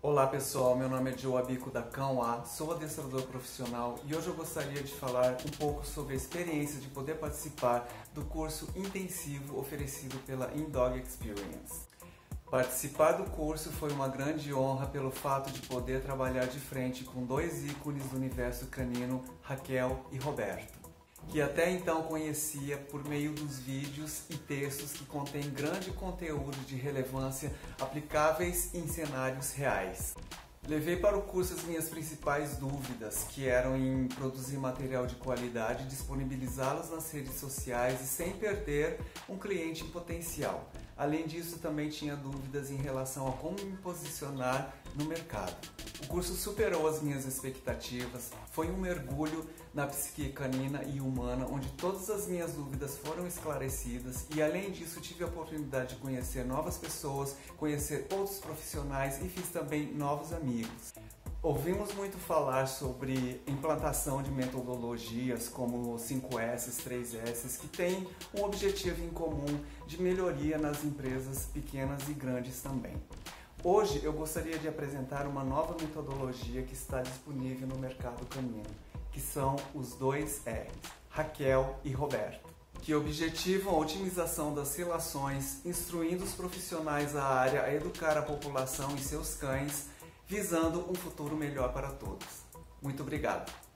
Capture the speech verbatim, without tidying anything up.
Olá pessoal, meu nome é Joe Abico da Cão A, sou adestrador profissional e hoje eu gostaria de falar um pouco sobre a experiência de poder participar do curso intensivo oferecido pela InDog Experience. Participar do curso foi uma grande honra pelo fato de poder trabalhar de frente com dois ícones do universo canino, Raquel e Roberto, que até então conhecia por meio dos vídeos e textos que contêm grande conteúdo de relevância aplicáveis em cenários reais. Levei para o curso as minhas principais dúvidas, que eram em produzir material de qualidade, disponibilizá-los nas redes sociais e sem perder um cliente em potencial. Além disso, também tinha dúvidas em relação a como me posicionar no mercado. O curso superou as minhas expectativas, foi um mergulho na psique canina e humana, onde todas as minhas dúvidas foram esclarecidas e, além disso, tive a oportunidade de conhecer novas pessoas, conhecer outros profissionais e fiz também novos amigos. Ouvimos muito falar sobre implantação de metodologias como cinco S, três S, que tem um objetivo em comum de melhoria nas empresas pequenas e grandes também. Hoje eu gostaria de apresentar uma nova metodologia que está disponível no mercado canino, que são os dois R's, Raquel e Roberto, que objetivam a otimização das relações, instruindo os profissionais da área a educar a população e seus cães, visando um futuro melhor para todos. Muito obrigado!